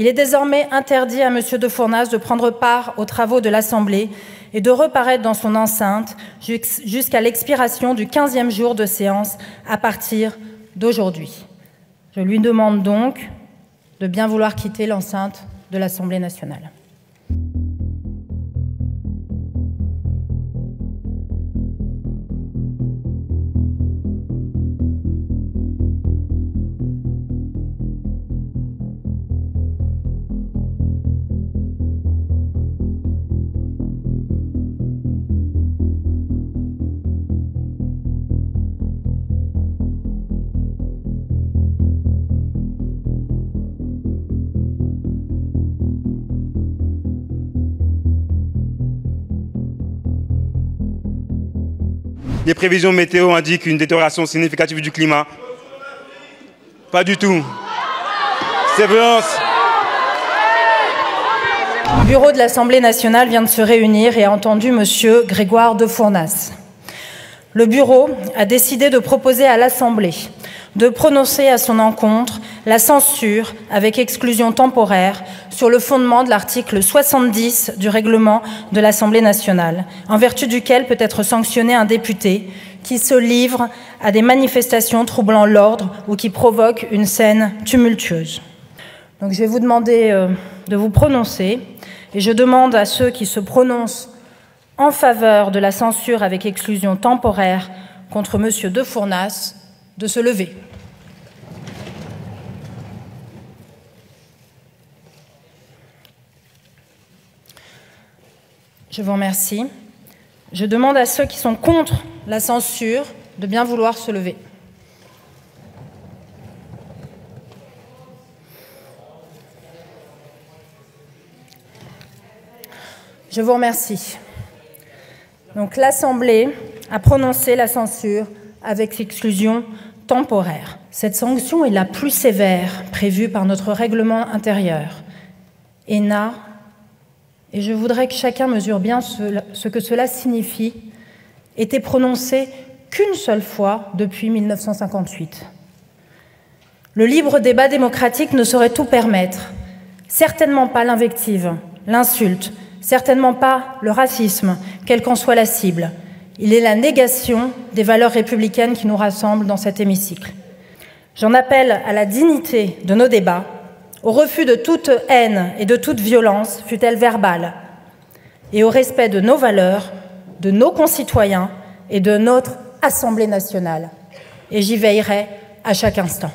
Il est désormais interdit à M. de Fournas de prendre part aux travaux de l'Assemblée et de reparaître dans son enceinte jusqu'à l'expiration du 15e jour de séance à partir d'aujourd'hui. Je lui demande donc de bien vouloir quitter l'enceinte de l'Assemblée nationale. Les prévisions météo indiquent une détérioration significative du climat. Pas du tout. C'est violence. Le bureau de l'Assemblée nationale vient de se réunir et a entendu M. Grégoire de Fournas. Le bureau a décidé de proposer à l'Assemblée de prononcer à son encontre la censure avec exclusion temporaire sur le fondement de l'article 70 du règlement de l'Assemblée nationale, en vertu duquel peut être sanctionné un député qui se livre à des manifestations troublant l'ordre ou qui provoque une scène tumultueuse. Donc je vais vous demander de vous prononcer, et je demande à ceux qui se prononcent en faveur de la censure avec exclusion temporaire contre M. de Fournas de se lever. Je vous remercie. Je demande à ceux qui sont contre la censure de bien vouloir se lever. Je vous remercie. Donc l'Assemblée a prononcé la censure avec exclusion temporaire. Cette sanction est la plus sévère prévue par notre règlement intérieur. Et je voudrais que chacun mesure bien ce que cela signifie, était prononcée qu'une seule fois depuis 1958. Le libre débat démocratique ne saurait tout permettre. Certainement pas l'invective, l'insulte, certainement pas le racisme, quelle qu'en soit la cible. Il est la négation des valeurs républicaines qui nous rassemblent dans cet hémicycle. J'en appelle à la dignité de nos débats, au refus de toute haine et de toute violence, fût-elle verbale, et au respect de nos valeurs, de nos concitoyens et de notre Assemblée nationale. Et j'y veillerai à chaque instant.